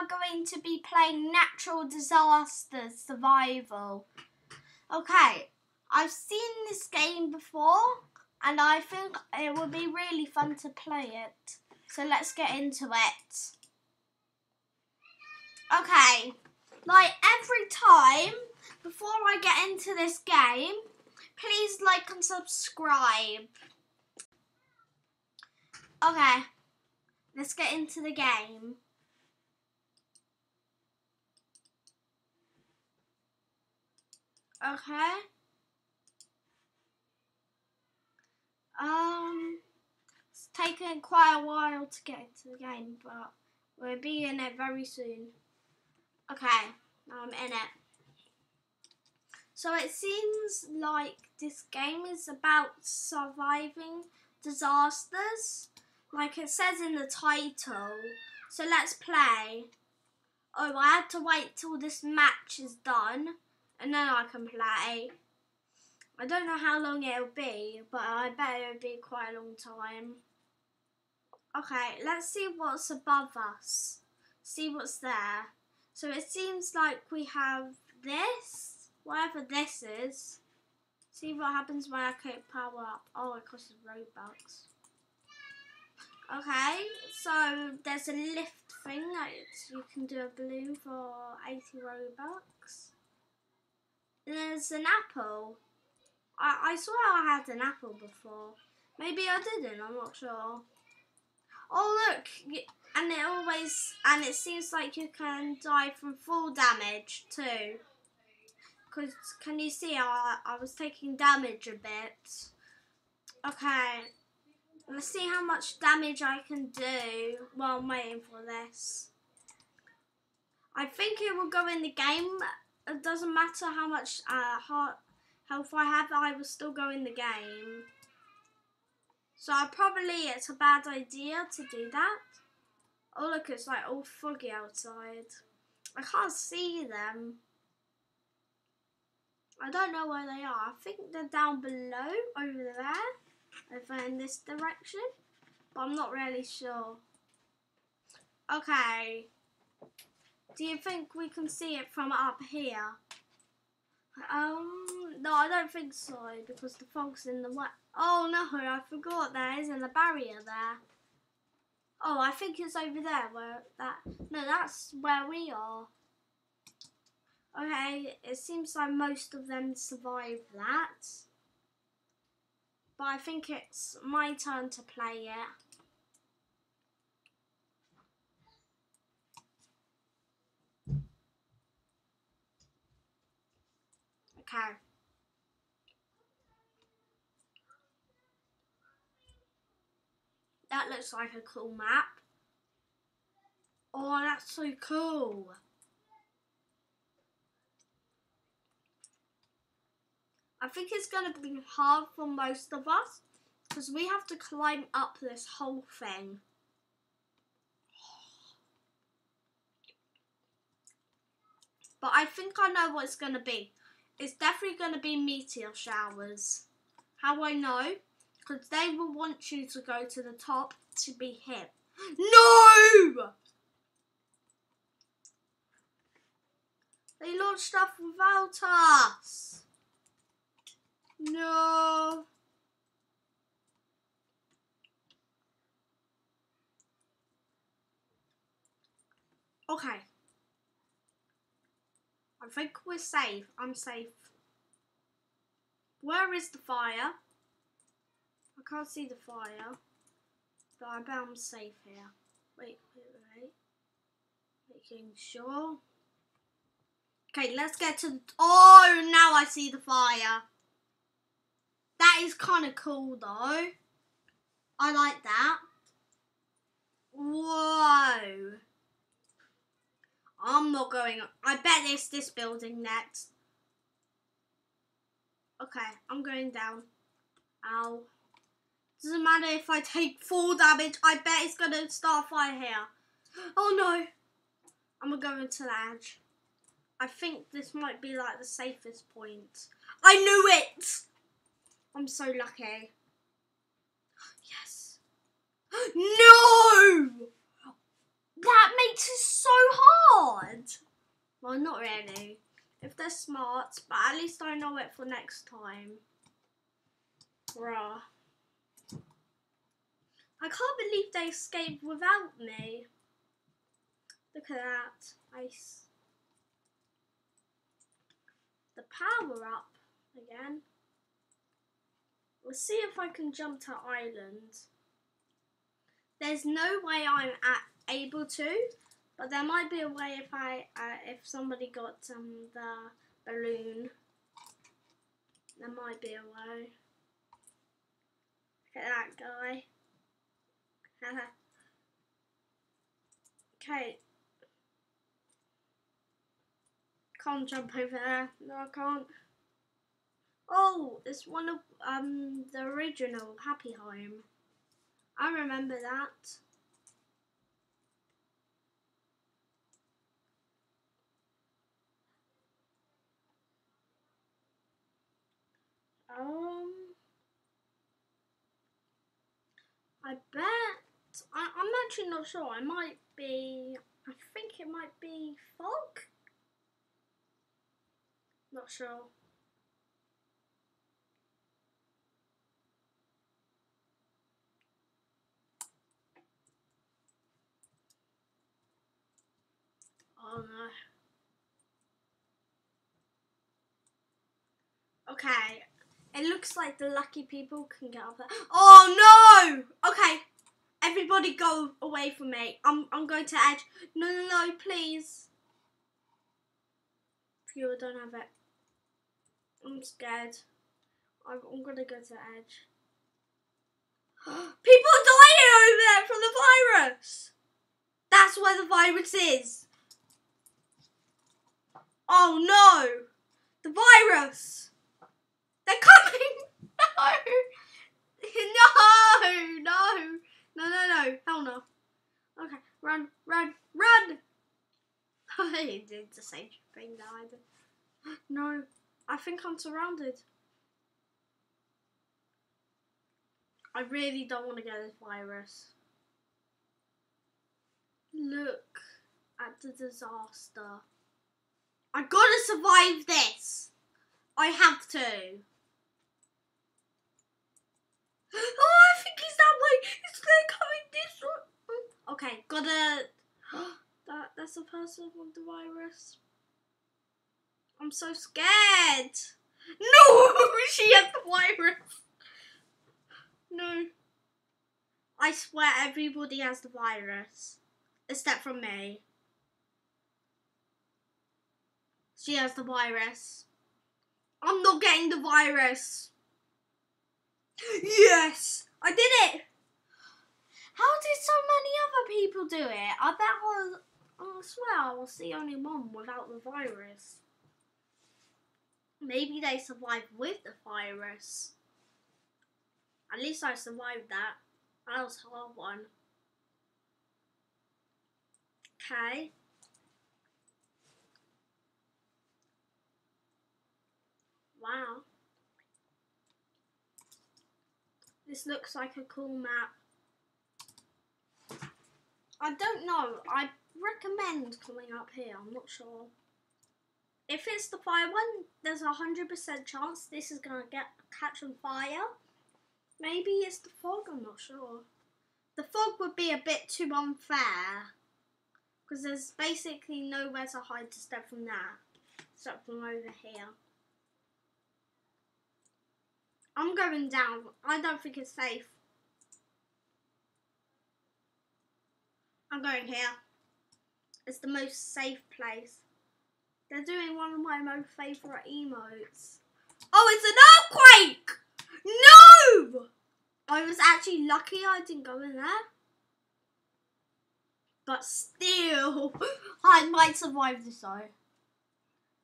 are going to be playing Natural Disaster Survival. Okay, I've seen this game before, and I think it would be really fun to play it. So let's get into it. Okay, like every time, before I get into this game, please like and subscribe. Okay, let's get into the game. Okay. It's taken quite a while to get into the game, but we'll be in it very soon. Okay, I'm in it. So it seems like this game is about surviving disasters, like it says in the title. So let's play. Oh, I have to wait till this match is done, and then I can play. I don't know how long it'll be, but I bet it'll be quite a long time. Okay, let's see what's above us. See what's there. So it seems like we have this, whatever this is. See what happens when I click power up. Oh, it costs Robux. Okay, so there's a lift thing that you can do a balloon for 80 Robux. There's an apple. I swear I had an apple before. Maybe I didn't, I'm not sure. Oh look, it seems like you can die from fall damage too. Cause can you see I was taking damage a bit? Okay, let's see how much damage I can do while I'm waiting for this. I think it will go in the game. It doesn't matter how much health I have, I will still go in the game. So probably it's a bad idea to do that. Oh look, it's like all foggy outside. I can't see them. I don't know where they are. I think they're down below, over there. Over in this direction. But I'm not really sure. Okay. Do you think we can see it from up here? No, I don't think so, because the fog's in the way. Oh no, I forgot there isn't a barrier there. Oh, I think it's over there that's where we are. Okay, it seems like most of them survive that. But I think it's my turn to play it. Okay. That looks like a cool map. Oh, that's so cool. I think it's going to be hard for most of us because we have to climb up this whole thing. But I think I know what it's going to be. It's definitely going to be meteor showers. How I know? Because they will want you to go to the top to be hit. No! They launched off without us. No. Okay. I think we're safe. I'm safe. Where is the fire? I can't see the fire. But I bet I'm safe here. Wait. Making sure. Okay, let's get to the... Oh, now I see the fire. That is kind of cool, though. I like that. Whoa. I'm not going up. I bet it's this building next. Okay, I'm going down. Ow. Doesn't matter if I take full damage. I bet it's going to start a fire here. Oh no. I'm going to the edge. I think this might be like the safest point. I knew it. I'm so lucky. Yes. No. That makes it so hard. Well, not really. If they're smart, but at least I know it for next time. Bruh. I can't believe they escaped without me. Look at that. Ice. The power up again. We'll see if I can jump to island. There's no way I'm able to, but there might be a way if I if somebody got the balloon. There might be a way. Look at that guy. Okay. Can't jump over there. No, I can't. Oh, it's one of the original Happy Home. I remember that. I bet I'm actually not sure. I might be. I think it might be fog. Not sure. Oh no. Okay. It looks like the lucky people can get up there. Oh no! Okay. Everybody go away from me. I'm going to edge. No, no, no, please. Phew, I don't have it. I'm scared. I'm gonna go to the edge. People dying over there from the virus! That's where the virus is. Oh no! The virus! They're coming! No! No! No! No, no, no. Hell no. Okay, run, run, run! I did the same thing that I did. No, I think I'm surrounded. I really don't want to get this virus. Look at the disaster. I gotta survive this. I have to. Oh, I think it's that way. It's coming this way. Okay, gotta. That's the person with the virus. I'm so scared. No, she has the virus. No. I swear everybody has the virus, except from me. She has the virus. I'm not getting the virus. Yes! I did it! How did so many other people do it? I swear I was the only one without the virus. Maybe they survived with the virus. At least I survived that. That was a hard one. Okay. Wow. This looks like a cool map. I don't know. I recommend coming up here. I'm not sure. If it's the fire one, there's a 100% chance this is going to catch on fire. Maybe it's the fog. I'm not sure. The fog would be a bit too unfair. Because there's basically nowhere to hide to step from that. Except from over here. I'm going down. I don't think it's safe. I'm going here. It's the most safe place. They're doing one of my most favourite emotes. Oh, it's an earthquake! No! I was actually lucky I didn't go in there. But still, I might survive this though.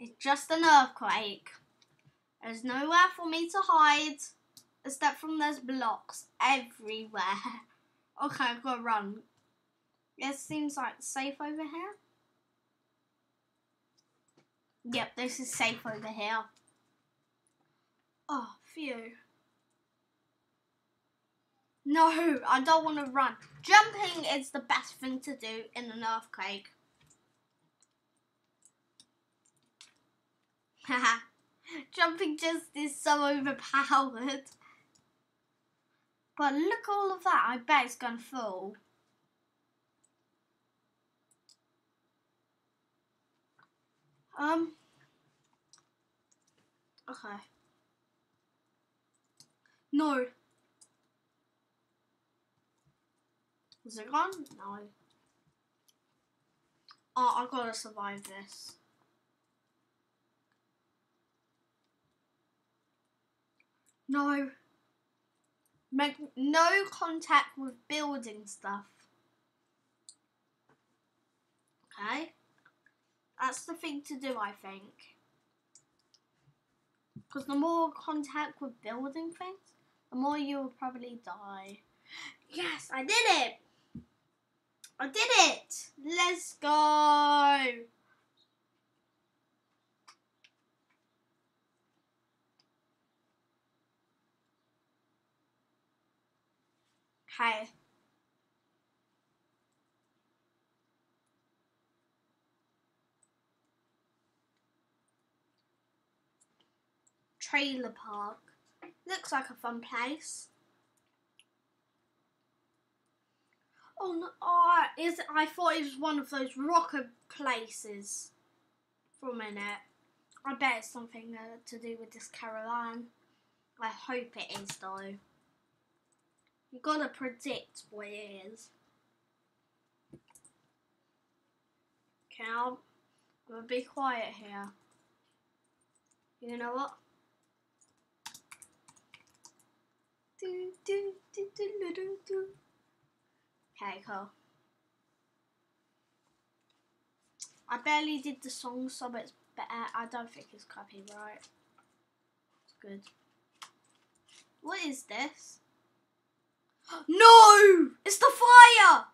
It's just an earthquake. There's nowhere for me to hide, except from there's blocks everywhere. Okay, I've got to run. It seems like safe over here. Yep, this is safe over here. Oh, phew. No, I don't want to run. Jumping is the best thing to do in an earthquake. Haha, jumping just is so overpowered. But look at all of that, I bet it's gone full. Okay. No. Is it gone? No. Oh, I've got to survive this. No. Make no contact with building stuff. Okay. That's the thing to do, I think. Because the more contact with building things, the more you'll probably die. Yes, I did it! I did it! Let's go! Okay. Trailer park. Looks like a fun place. Oh no! Oh, I thought it was one of those rocker places for a minute. I bet it's something to do with this caravan. I hope it is though. You gotta predict what it is. Okay, I'm gonna be quiet here. You know what? Okay, cool. I barely did the song, so it's better. I don't think it's copyright. It's good. What is this? No! It's the fire!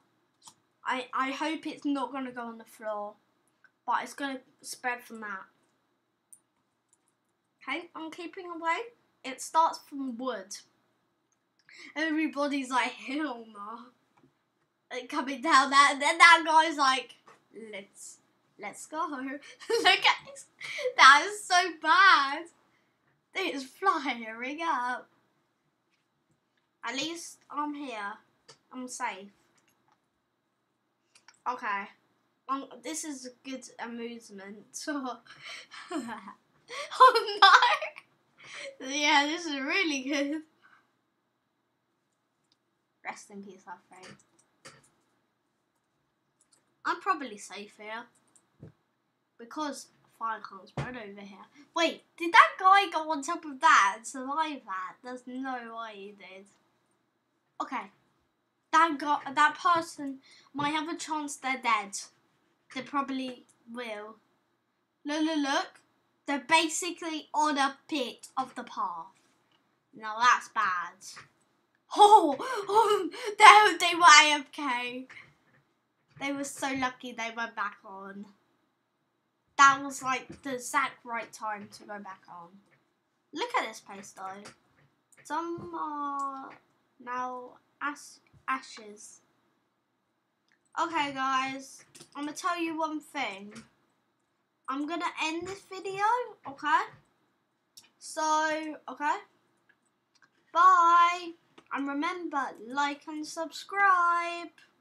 I hope it's not going to go on the floor. But it's going to spread from that. Okay, I'm keeping away. It starts from wood. Everybody's like, hell no. And coming down that, and then that guy's like, let's go. Look at this. That is so bad. It's flying up. At least I'm here. I'm safe. Okay. This is a good amusement. Oh no! Yeah, this is really good. Rest in peace, I think. I'm probably safe here. Because fire can't spread over here. Wait, did that guy go on top of that and survive that? There's no way he did. Okay. That person might have a chance they're dead. They probably will. Look. They're basically on a bit of the path. Now that's bad. Oh, they were AFK. They were so lucky they went back on. That was like the exact right time to go back on. Look at this place though. Some are now ashes. Okay guys, I'm going to tell you one thing. I'm going to end this video, okay? So, okay. Bye. And remember, like and subscribe.